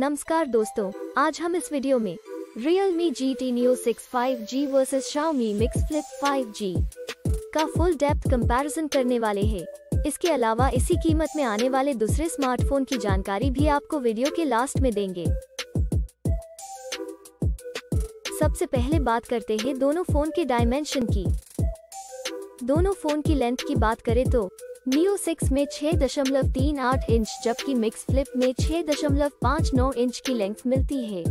नमस्कार दोस्तों, आज हम इस वीडियो में Realme GT Neo 6 5G versus Xiaomi Mix Flip 5G का फुल डेप्थ कंपैरिजन करने वाले हैं। इसके अलावा इसी कीमत में आने वाले दूसरे स्मार्टफोन की जानकारी भी आपको वीडियो के लास्ट में देंगे। सबसे पहले बात करते हैं दोनों फोन के डायमेंशन की। दोनों फोन की लेंथ की बात करें तो Neo 6 में 6.38 इंच जबकि Mix Flip में 6.59 इंच की लेंथ मिलती है।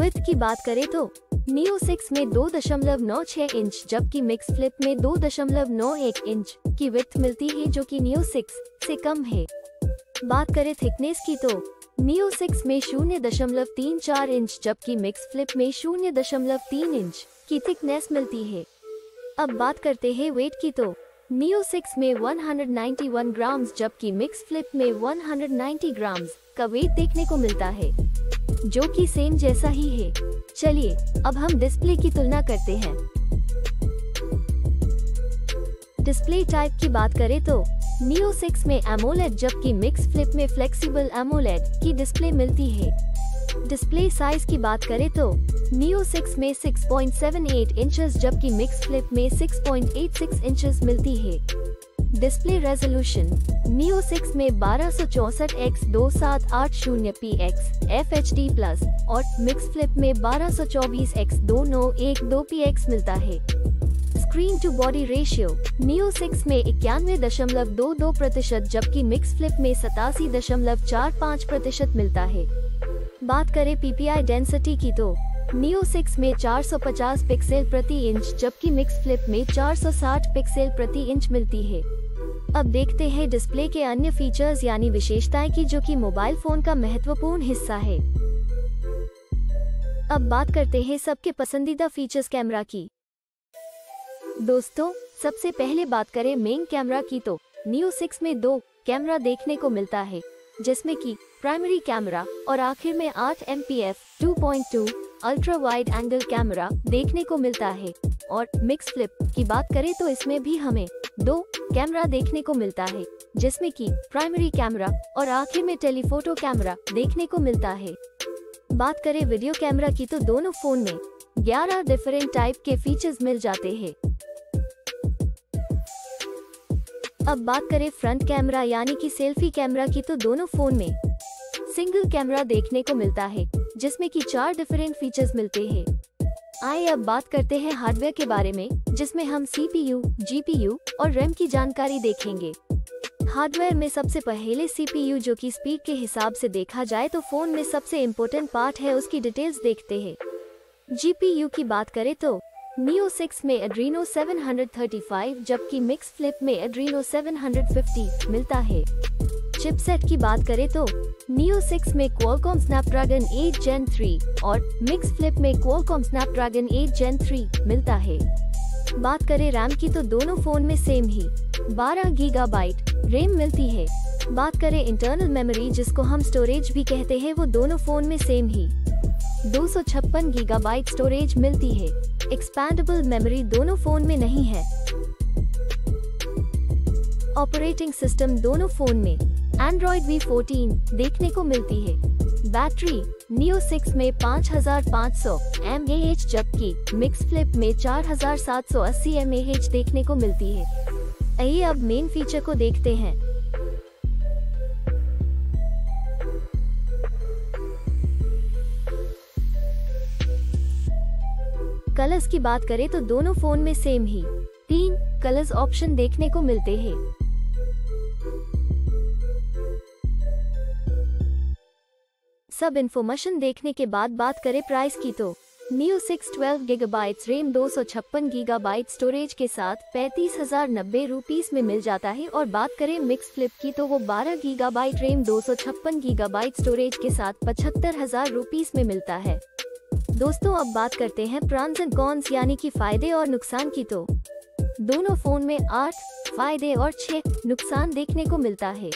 विड्थ की बात करें तो Neo 6 में 2.96 इंच जबकि Mix Flip में 2.91 इंच की विड्थ मिलती है, जो कि Neo 6 से कम है। बात करें थिकनेस की तो Neo 6 में 0.34 इंच जबकि Mix Flip में 0.3 इंच की थिकनेस मिलती है। अब बात करते हैं वेट की तो Neo 6 में 191 ग्राम्स जबकि Mix Flip में 190 ग्राम्स का वेट देखने को मिलता है, जो कि सेम जैसा ही है। चलिए अब हम डिस्प्ले की तुलना करते हैं। डिस्प्ले टाइप की बात करें तो Neo 6 में AMOLED जबकि Mix Flip में फ्लेक्सिबल AMOLED की डिस्प्ले मिलती है। डिस्प्ले साइज की बात करें तो Neo 6 में 6.78 इंचेस जबकि Mix Flip में 6.86 इंचेस मिलती है। डिस्प्ले रेजोल्यूशन Neo 6 में 1264x2780px FHD+ और Mix Flip में 1224x2912px मिलता है। Screen to body ratio Neo 6 में 91.22% जबकि Mix Flip में 87.45% मिलता है। बात करें PPI डेंसिटी की तो Neo 6 में 450 पिक्सेल प्रति इंच जबकि Mix Flip में 460 पिक्सेल प्रति इंच मिलती है। अब देखते हैं डिस्प्ले के अन्य फीचर्स यानी विशेषताएं की, जो कि मोबाइल फोन का महत्वपूर्ण हिस्सा है। अब बात करते हैं सबके पसंदीदा फीचर्स कैमरा की। दोस्तों, सबसे पहले बात करें मेन कैमरा की तो Neo 6 में 2 कैमरा देखने को मिलता है, जिसमें की प्राइमरी कैमरा और आखिर में 8 MP f/2.2 ultra wide angle camera देखने को मिलता है। और Mix Flip की बात करें तो इसमें भी हमें 2 कैमरा देखने को मिलता है, जिसमें कि प्राइमरी कैमरा और आखिर में टेलीफोटो कैमरा देखने को मिलता है। बात करें वीडियो कैमरा की तो दोनों फोन में 11 डिफरेंट टाइप के फीचर्स मिल जाते हैं। अब बात करें फ्रंट कैमरा यानी कि सेल्फी कैमरा की तो दोनों फोन में सिंगल कैमरा देखने को मिलता है, जिसमें कि 4 डिफरेंट फीचर्स मिलते हैं। आइए अब बात करते हैं हार्डवेयर के बारे में, जिसमें हम CPU, GPU और RAM की जानकारी देखेंगे। हार्डवेयर में सबसे पहले CPU, जो कि स्पीड के हिसाब से देखा जाए तो फोन में सबसे इम्पोर्टेंट पार्ट है, उसकी डिटेल्स देखते हैं। GPU की बात करें तो Neo 6 में Adreno 735 जबकि Mix Flip में Adreno 750 मिलता है। चिपसेट की बात करें तो Neo 6 में Qualcomm Snapdragon 8 Gen 3 और Mix Flip में Qualcomm Snapdragon 8 Gen 3 मिलता है। बात करें रैम की तो दोनों फोन में सेम ही 12 गीगाबाइट रैम मिलती है। बात करें इंटरनल मेमोरी, जिसको हम स्टोरेज भी कहते हैं, वो दोनों फोन में सेम ही 256 गीगाबाइट स्टोरेज मिलती है। एक्सपैंडेबल मेमोरी दोनों फोन में नहीं है। ऑपरेटिंग सिस्टम दोनों फोन में एंड्रॉइड V14 देखने को मिलती है। बैटरी Neo 6 में 5500 mAh जबकि Mix Flip में 4780 mAh देखने को मिलती है। आइए अब मेन फीचर को देखते हैं। कलर्स की बात करें तो दोनों फोन में सेम ही 3 कलर्स ऑप्शन देखने को मिलते हैं। सब इन्फॉर्मेशन देखने के बाद बात करें प्राइस की तो Neo 6 12 gigabyte RAM 256 gigabyte storage के साथ 35,090 रुपीस में मिल जाता है। और बात करें Mix Flip की तो वो 12 गीगाबाइट रैम 256 गीगाबाइट स्टोरेज के साथ 75,000 रुपीस में मिलता है। दोस्तों, अब बात करते हैं प्रॉन्स एंड कॉन्स यानी कि फायदे और नुकसान की तो दोनों फोन में 8 फायदे और 6 नुकसान देखने को मिलता है।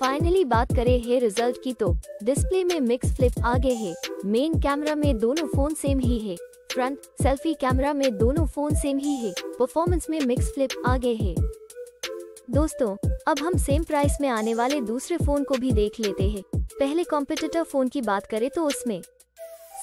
फाइनली बात करें है रिजल्ट की तो डिस्प्ले में Mix Flip आगे है, मेन कैमरा में दोनों फोन सेम ही है, तुरंत सेल्फी कैमरा में दोनों फोन सेम ही है। परफॉर्मेंस में मिक्स फ्लिप आगे है। दोस्तों अब हम सेम प्राइस में आने वाले दूसरे फोन को भी देख लेते हैं। पहले कॉम्पिटिटर फोन की बात करें तो उसमें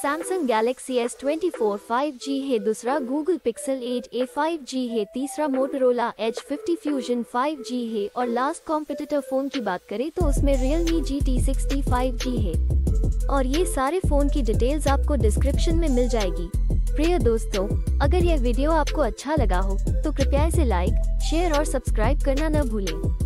सैमसंग गैलेक्सी S24 5G है, दूसरा गूगल पिक्सल 8A 5G है, तीसरा मोटोरोला Edge 50 Fusion 5G है और लास्ट कॉम्पिटिटर फोन की बात करें तो उसमें Realme GT 60 5G है। और ये सारे फोन की डिटेल्स आपको डिस्क्रिप्शन में मिल जाएगी। प्रिय दोस्तों, अगर यह वीडियो आपको अच्छा लगा हो तो कृपया इसे लाइक, शेयर और सब्सक्राइब करना न भूलें।